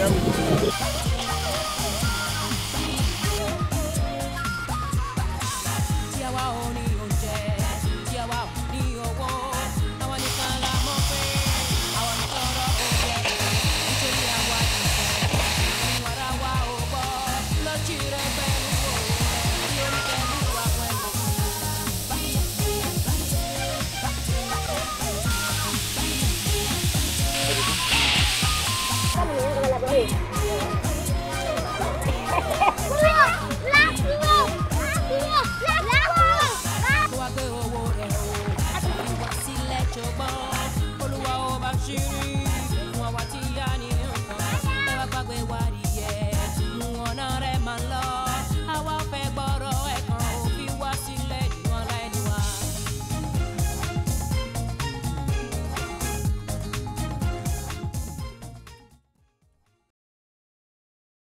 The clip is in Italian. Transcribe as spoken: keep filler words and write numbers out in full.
Grazie.